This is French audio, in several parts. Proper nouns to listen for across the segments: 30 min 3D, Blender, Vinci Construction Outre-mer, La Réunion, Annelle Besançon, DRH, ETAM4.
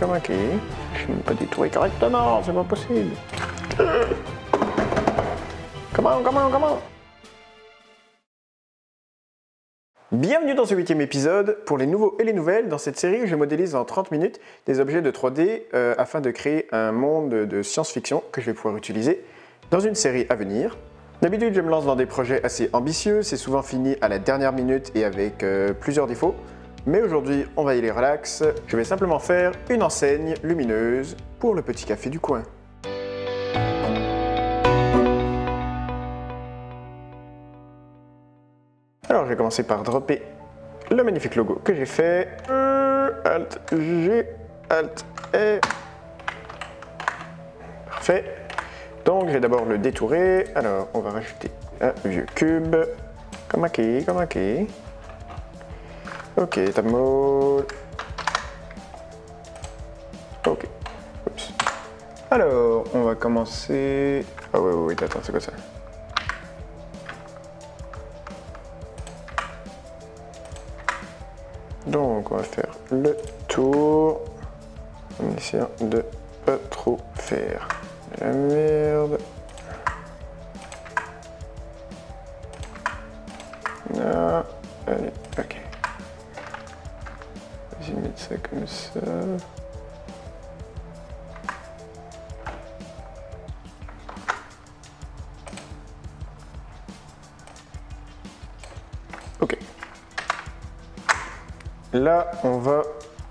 comme un qui. Je ne peux pas détourer correctement, c'est pas possible. Comment? Bienvenue dans ce 8e épisode. Pour les nouveaux et les nouvelles, dans cette série, je modélise en 30 minutes des objets de 3D afin de créer un monde de science-fiction que je vais pouvoir utiliser dans une série à venir. D'habitude, je me lance dans des projets assez ambitieux, c'est souvent fini à la dernière minute et avec plusieurs défauts. Mais aujourd'hui, on va y aller relax. Je vais simplement faire une enseigne lumineuse pour le petit café du coin. Alors, je vais commencer par dropper le magnifique logo que j'ai fait. Alt G, Alt E. Parfait. Donc, je vais d'abord le détourer. Alors, on va rajouter un vieux cube. Comme acquis. Ok, table mode. Ok. Oups. Alors, on va commencer. Ah oui, attends, c'est quoi ça? Donc, on va faire le tour. En essayant de pas trop faire de la merde. Ah, allez, ok. Vas-y, mettre ça comme ça. Ok. Là, on va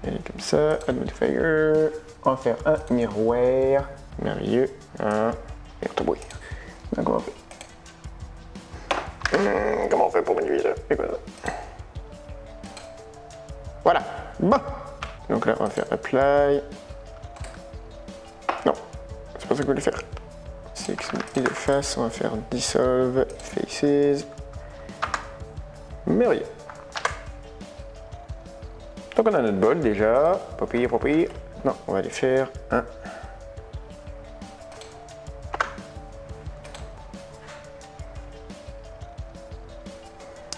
aller comme ça, add modifier, en faire un miroir. Merveilleux, un miroir. Donc, comment on fait? Comment on fait pour modifier ça? Et quoi ça? Voilà, bon. Donc là, on va faire apply. Non, c'est pas ça que vous voulez faire. C'est que c'est une face, on va faire dissolve faces. Merveilleux. Donc on a notre bol déjà, pas pire. Non, on va aller faire un.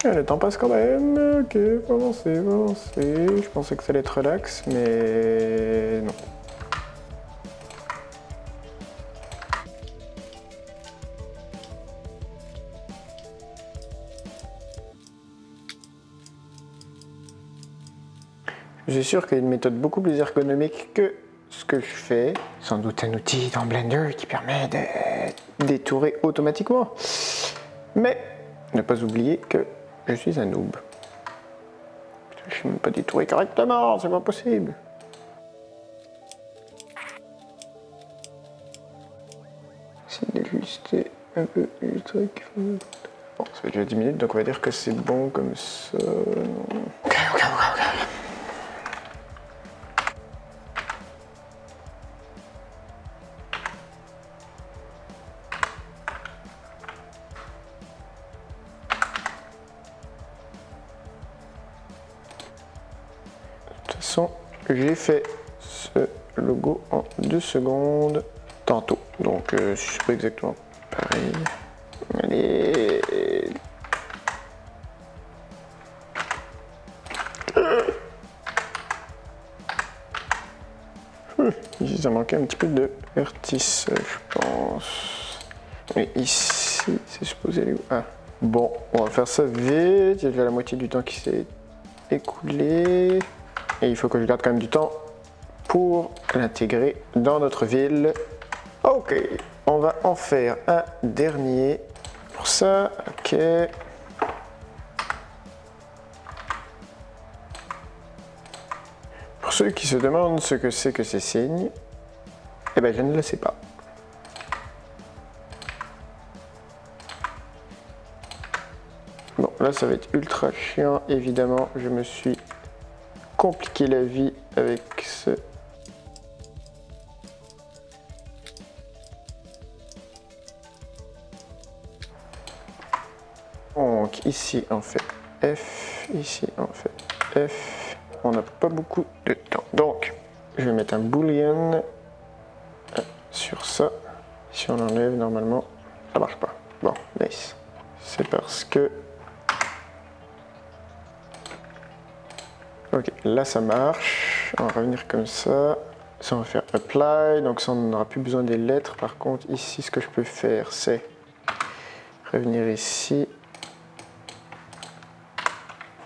Et le temps passe quand même, ok, faut avancer. Je pensais que ça allait être relax, mais non. Je suis sûr qu'il y a une méthode beaucoup plus ergonomique que ce que je fais. Sans doute un outil dans Blender qui permet de détourer automatiquement. Mais ne pas oublier que je suis un noob. Je ne peux même pas détourer correctement, c'est pas possible. J'essaie d'ajuster un peu le truc. Bon, ça fait déjà 10 minutes, donc on va dire que c'est bon comme ça. Ok. De toute façon, j'ai fait ce logo en 2 secondes tantôt. Donc, c'est pas exactement pareil. Allez. Ici, ça manquait un petit peu de vertice, je pense. Mais ici, c'est supposé aller où? Ah. Bon, on va faire ça vite. Il y a déjà la moitié du temps qui s'est écoulé. Et il faut que je garde quand même du temps pour l'intégrer dans notre ville. Ok, on va en faire un dernier pour ça. Ok. Pour ceux qui se demandent ce que c'est que ces signes, eh bien je ne le sais pas. Bon, là ça va être ultra chiant, évidemment, je me suis compliquer la vie avec ce. Donc ici on fait F, ici on fait F. On n'a pas beaucoup de temps. Donc je vais mettre un boolean sur ça. Si on enlève normalement, ça marche pas. Bon, nice. C'est parce que. Ok, là ça marche. gauche. On va revenir comme ça. Ça, on va faire Apply. Donc ça, on n'aura plus besoin des lettres. Par contre, ici, ce que je peux faire, c'est revenir ici.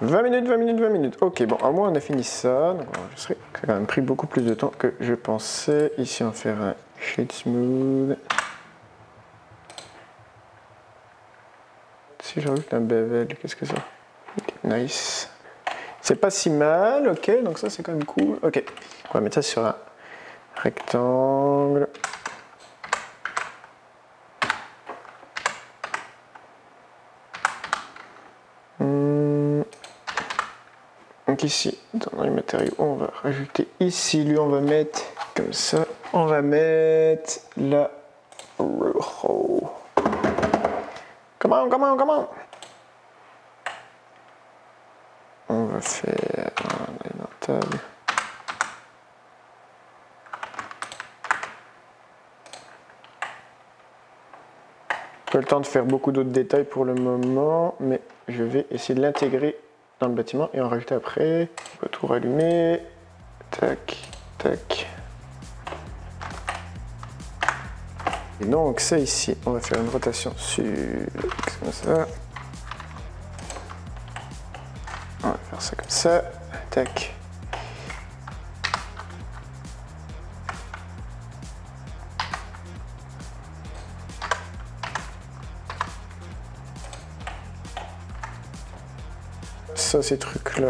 20 minutes, 20 minutes, 20 minutes. Ok, bon, à moi, on a fini ça. Donc, ça a quand même pris beaucoup plus de temps que je pensais. Ici, on va faire un Shade Smooth. Si j'ajoute un bevel, qu'est-ce que ça? Okay, nice. C'est pas si mal, ok, donc ça c'est quand même cool. Ok, on va mettre ça sur un rectangle. Donc ici, dans les matériaux, on va rajouter ici, lui on va mettre comme ça. On va mettre la... Come on. On va faire un table. Pas le temps de faire beaucoup d'autres détails pour le moment, mais je vais essayer de l'intégrer dans le bâtiment et en rajouter après. On va tout rallumer. Tac, tac. Et donc ça ici, on va faire une rotation sur comme ça. On va faire ça comme ça. Tac. Ça, ces trucs-là,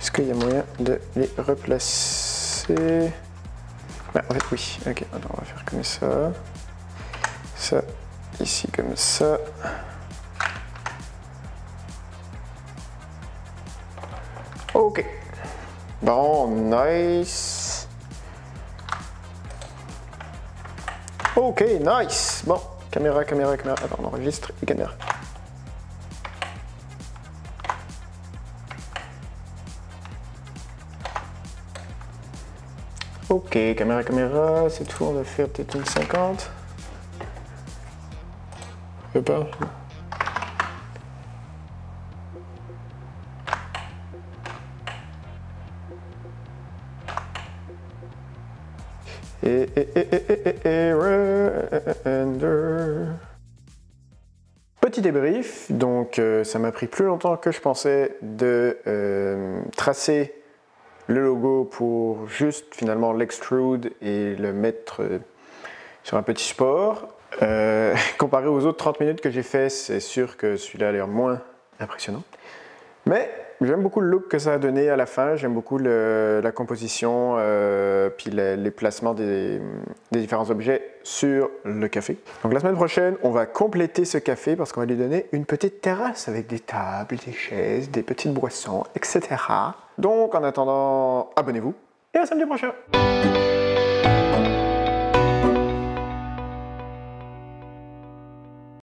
est-ce qu'il y a moyen de les replacer? Ah, en fait, oui. Ok, alors on va faire comme ça. Ça, ici, comme ça. Ok. Bon, nice. Ok, nice. Bon, caméra. Attends, on enregistre et caméra. Ok, caméra, c'est tout, on va faire peut-être une 50. Je peux pas. Petit débrief, donc ça m'a pris plus longtemps que je pensais de tracer le logo pour juste finalement l'extrude et le mettre sur un petit support. Comparé aux autres 30 minutes que j'ai fait, c'est sûr que celui-là a l'air moins impressionnant. Mais j'aime beaucoup le look que ça a donné à la fin, j'aime beaucoup la composition, puis les placements des différents objets sur le café. Donc la semaine prochaine, on va compléter ce café parce qu'on va lui donner une petite terrasse avec des tables, des chaises, des petites boissons, etc. Donc en attendant, abonnez-vous et à samedi prochain!